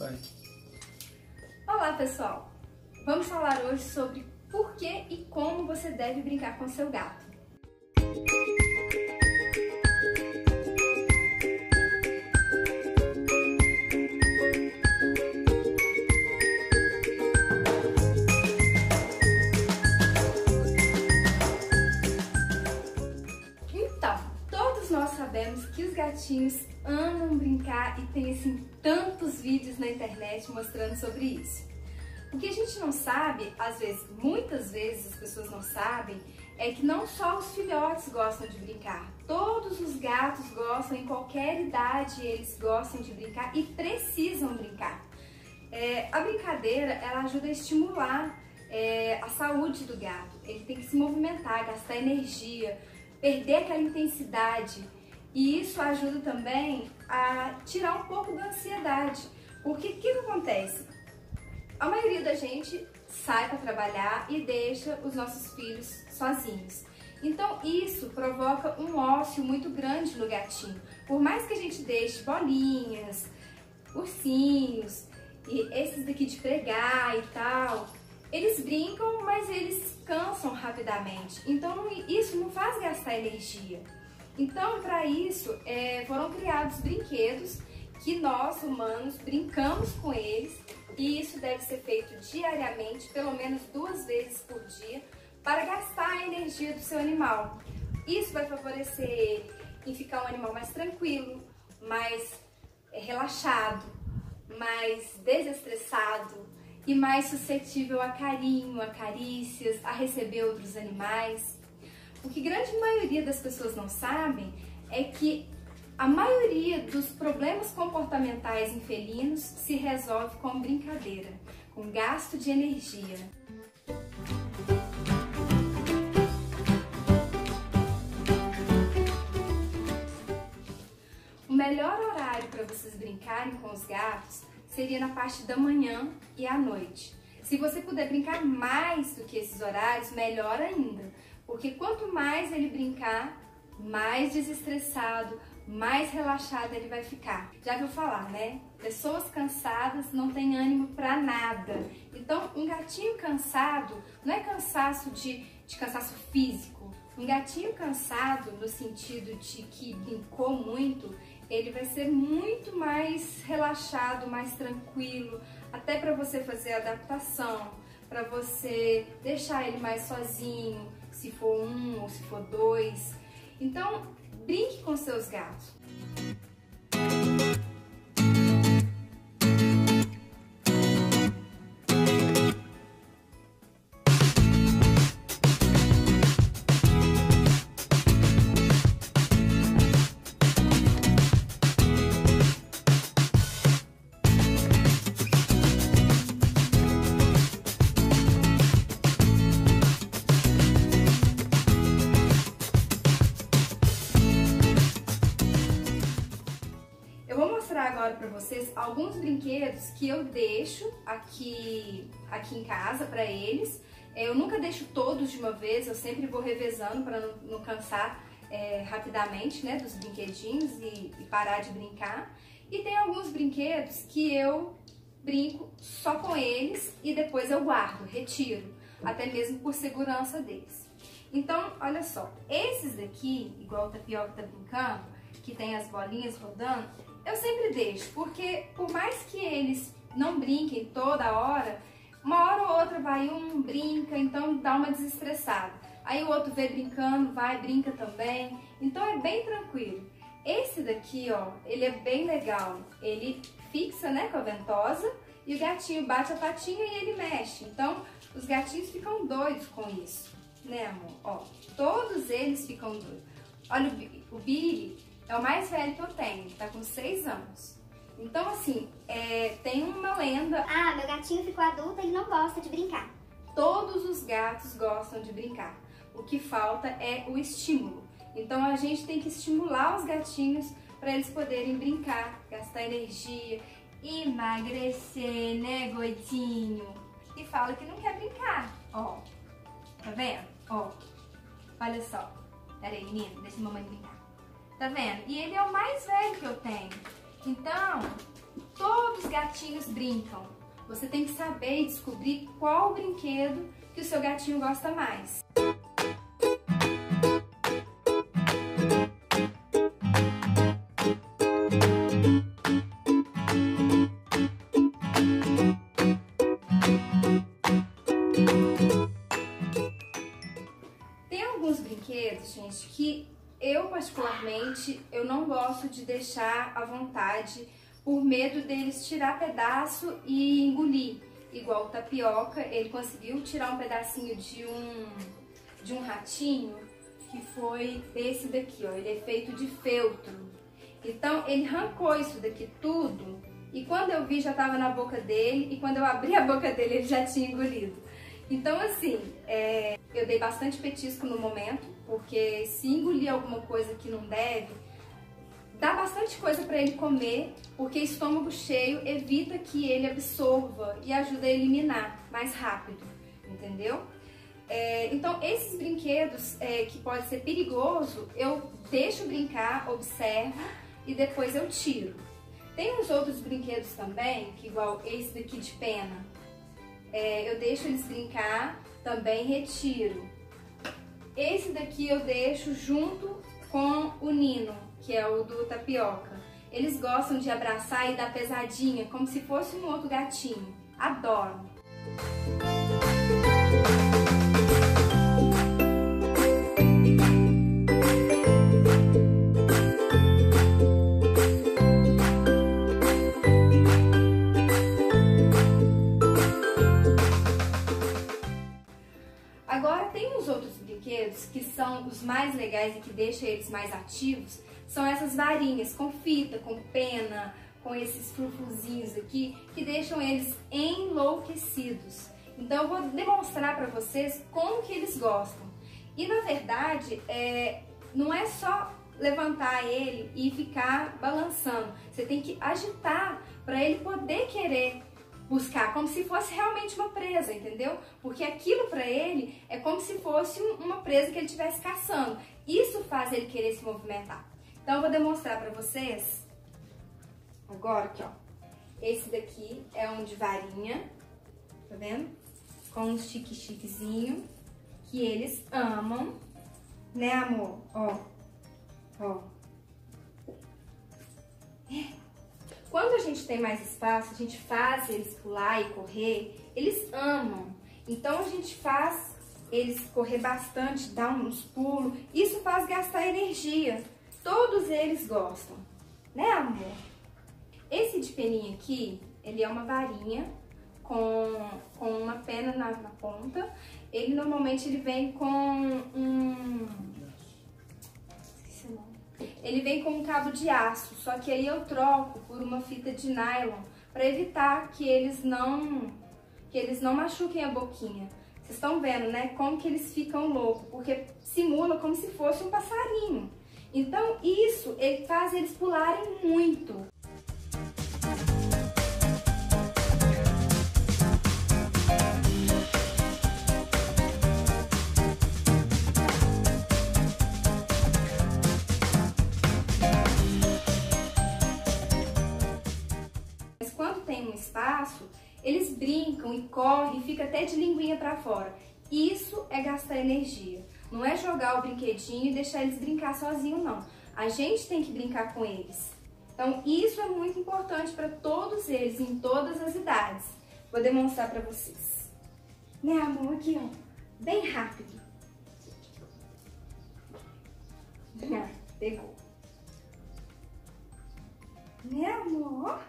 Vai. Olá, pessoal! Vamos falar hoje sobre por que e como você deve brincar com seu gato. Nós sabemos que os gatinhos amam brincar e tem assim tantos vídeos na internet mostrando sobre isso. O que a gente não sabe, às vezes, muitas vezes as pessoas não sabem, é que não só os filhotes gostam de brincar, todos os gatos gostam, em qualquer idade eles gostam de brincar e precisam brincar. A brincadeira, ela ajuda a estimular a saúde do gato, ele tem que se movimentar, gastar energia, perder aquela intensidade, e isso ajuda também a tirar um pouco da ansiedade, porque o que acontece? A maioria da gente sai para trabalhar e deixa os nossos filhos sozinhos, então isso provoca um ócio muito grande no gatinho. Por mais que a gente deixe bolinhas, ursinhos, e esses daqui de pregar e tal, eles brincam, mas eles cansam rapidamente, então isso não faz gastar energia. Então, para isso, foram criados brinquedos que nós, humanos, brincamos com eles, e isso deve ser feito diariamente, pelo menos 2 vezes por dia, para gastar a energia do seu animal. Isso vai favorecer ele em ficar um animal mais tranquilo, mais relaxado, mais desestressado, e mais suscetível a carinho, a carícias, a receber outros animais. O que a grande maioria das pessoas não sabem é que a maioria dos problemas comportamentais em felinos se resolve com brincadeira, com gasto de energia. O melhor horário para vocês brincarem com os gatos seria na parte da manhã e à noite. Se você puder brincar mais do que esses horários, melhor ainda, porque quanto mais ele brincar, mais desestressado, mais relaxado ele vai ficar. Já viu falar, né? Pessoas cansadas não têm ânimo pra nada. Então, um gatinho cansado não é cansaço de cansaço físico. Um gatinho cansado, no sentido de que brincou muito, ele vai ser muito mais relaxado, mais tranquilo, até para você fazer a adaptação, para você deixar ele mais sozinho, se for um ou se for 2. Então, brinque com seus gatos. Agora para vocês alguns brinquedos que eu deixo aqui em casa para eles. Eu nunca deixo todos de uma vez, eu sempre vou revezando para não cansar rapidamente, né, dos brinquedinhos e parar de brincar. E tem alguns brinquedos que eu brinco só com eles e depois eu guardo, retiro, até mesmo por segurança deles. Então, olha só, esses daqui, igual o Tapioca tá brincando, que tem as bolinhas rodando, eu sempre deixo, porque por mais que eles não brinquem toda hora, uma hora ou outra vai um, brinca, então dá uma desestressada. Aí o outro vê brincando, vai, brinca também, então é bem tranquilo. Esse daqui, ó, ele é bem legal, ele fixa, né, com a ventosa, e o gatinho bate a patinha e ele mexe, então os gatinhos ficam doidos com isso, né, amor? Ó, todos eles ficam doidos. Olha o Billy. É o mais velho que eu tenho, tá com 6 anos. Então, assim, tem uma lenda... Ah, meu gatinho ficou adulto e não gosta de brincar. Todos os gatos gostam de brincar. O que falta é o estímulo. Então, a gente tem que estimular os gatinhos para eles poderem brincar, gastar energia, emagrecer, né, goitinho? E fala que não quer brincar. Ó, tá vendo? Ó, olha só. Pera aí, menino, deixa a mamãe brincar. Tá vendo? E ele é o mais velho que eu tenho. Então, Todos os gatinhos brincam. Você tem que saber e descobrir qual brinquedo que o seu gatinho gosta mais. Tem alguns brinquedos, gente, que eu particularmente eu não gosto de deixar à vontade por medo deles tirar pedaço e engolir. Igual o tapioca, ele conseguiu tirar um pedacinho de um ratinho que foi desse daqui, ó. Ele é feito de feltro. Então ele arrancou isso daqui tudo e quando eu vi já tava na boca dele e quando eu abri a boca dele ele já tinha engolido. Então assim, eu dei bastante petisco no momento, porque se engolir alguma coisa que não deve, dá bastante coisa para ele comer, porque estômago cheio evita que ele absorva e ajuda a eliminar mais rápido, entendeu? Então esses brinquedos que pode ser perigoso, eu deixo brincar, observo e depois eu tiro. Tem uns outros brinquedos também, que igual esse daqui de pena. Eu deixo eles brincar, também retiro. Esse daqui eu deixo junto com o Nino, que é o do tapioca. Eles gostam de abraçar e dar pesadinha, como se fosse um outro gatinho. Adoro! Que são os mais legais e que deixam eles mais ativos, são essas varinhas com fita, com pena, com esses frufuzinhos aqui, que deixam eles enlouquecidos. Então eu vou demonstrar para vocês como que eles gostam. E na verdade, não é só levantar ele e ficar balançando, você tem que agitar para ele poder querer buscar, como se fosse realmente uma presa, entendeu? Porque aquilo para ele é como se fosse uma presa que ele estivesse caçando. Isso faz ele querer se movimentar. Então eu vou demonstrar para vocês agora aqui, ó. Esse daqui é um de varinha, tá vendo? Com um chique-chiquezinho que eles amam, né, amor? Ó, ó. Quando a gente tem mais espaço, a gente faz eles pular e correr, eles amam. Então a gente faz eles correr bastante, dar uns pulos, isso faz gastar energia. Todos eles gostam, né, amor? Esse de peninha aqui, ele é uma varinha com uma pena na ponta. Ele normalmente ele vem com um... Esqueci o nome. Ele vem com um cabo de aço, só que aí eu troco por uma fita de nylon para evitar que eles não machuquem a boquinha. Vocês estão vendo, né, como que eles ficam loucos, porque simula como se fosse um passarinho. Então isso ele faz eles pularem muito. Espaço, eles brincam e correm, fica até de linguinha pra fora. Isso é gastar energia. Não é jogar o brinquedinho e deixar eles brincar sozinhos, não. A gente tem que brincar com eles. Então, isso é muito importante para todos eles, em todas as idades. Vou demonstrar pra vocês. Né, amor? Aqui, ó. Bem rápido. Ah, pegou. Né, amor?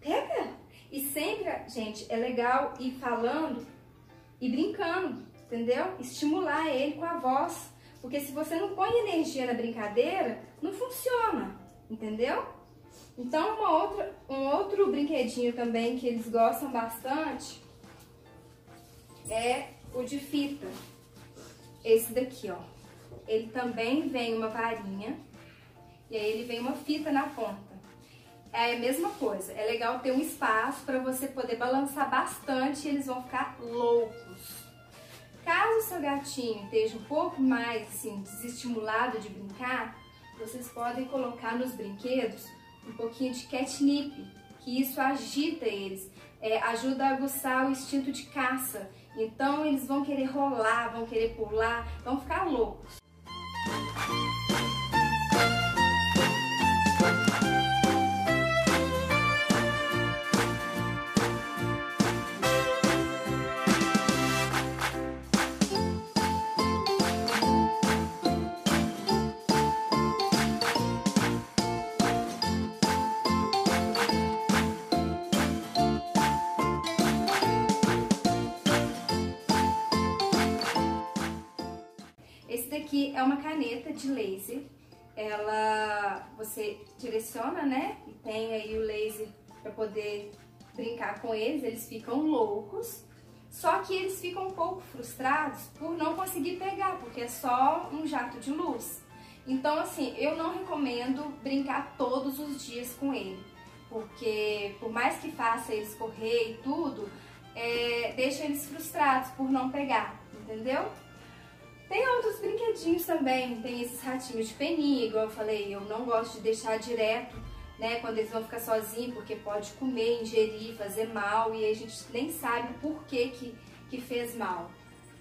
Pega! E sempre, gente, é legal ir falando e brincando, entendeu? Estimular ele com a voz, porque se você não põe energia na brincadeira, não funciona, entendeu? Então, um outro brinquedinho também que eles gostam bastante é o de fita. Esse daqui, ó. Ele também vem uma varinha e aí ele vem uma fita na ponta. É a mesma coisa, é legal ter um espaço para você poder balançar bastante e eles vão ficar loucos. Caso o seu gatinho esteja um pouco mais assim, desestimulado de brincar, vocês podem colocar nos brinquedos um pouquinho de catnip, que isso agita eles, ajuda a aguçar o instinto de caça. Então eles vão querer rolar, vão querer pular, vão ficar loucos. Esse daqui é uma caneta de laser, você direciona, né, e tem aí o laser para poder brincar com eles, eles ficam loucos, só que eles ficam um pouco frustrados por não conseguir pegar, porque é só um jato de luz. Então, assim, eu não recomendo brincar todos os dias com ele, porque por mais que faça eles correr e tudo, deixa eles frustrados por não pegar, entendeu? Tem outros brinquedinhos também, tem esses ratinhos de peninha, igual eu falei, eu não gosto de deixar direto, né, quando eles vão ficar sozinhos, porque pode comer, ingerir, fazer mal, e a gente nem sabe por que que fez mal.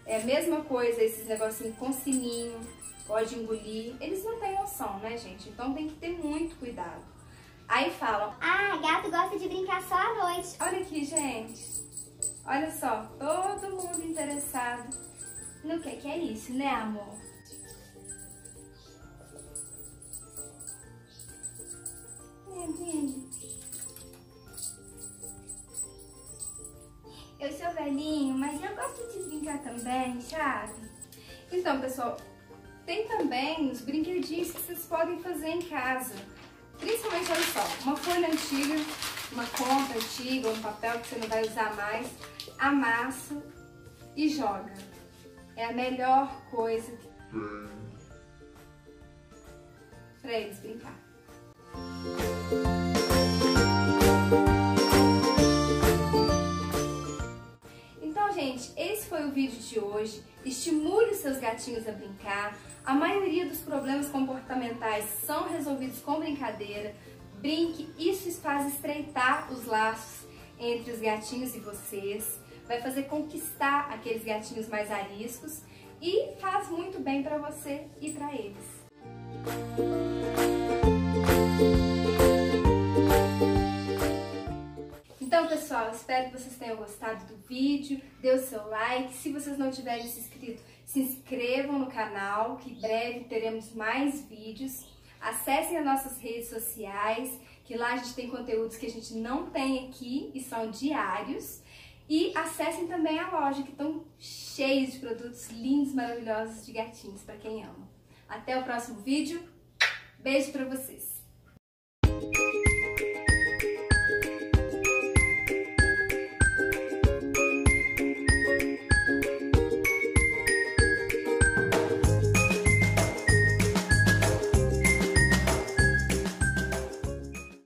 É a mesma coisa, esses negocinhos com sininho, pode engolir, eles não têm noção, né, gente? Então tem que ter muito cuidado. Aí falam, ah, gato gosta de brincar só à noite. Olha aqui, gente, olha só, todo mundo interessado. No que é isso, né, amor? Eu sou velhinho, mas eu gosto de brincar também, sabe? Então, pessoal, tem também os brinquedinhos que vocês podem fazer em casa. Principalmente, olha só, uma folha antiga, uma conta antiga, um papel que você não vai usar mais, amassa e joga. É a melhor coisa para eles brincar. Então, gente, esse foi o vídeo de hoje. Estimule os seus gatinhos a brincar. A maioria dos problemas comportamentais são resolvidos com brincadeira. Brinque, isso faz estreitar os laços entre os gatinhos e vocês. Vai fazer conquistar aqueles gatinhos mais ariscos e faz muito bem para você e para eles. Então, pessoal, espero que vocês tenham gostado do vídeo, dê o seu like. Se vocês não tiverem se inscrito, se inscrevam no canal, que em breve teremos mais vídeos. Acessem as nossas redes sociais, que lá a gente tem conteúdos que a gente não tem aqui e são diários. E acessem também a loja, que estão cheios de produtos lindos, maravilhosos de gatinhos, para quem ama. Até o próximo vídeo. Beijo para vocês.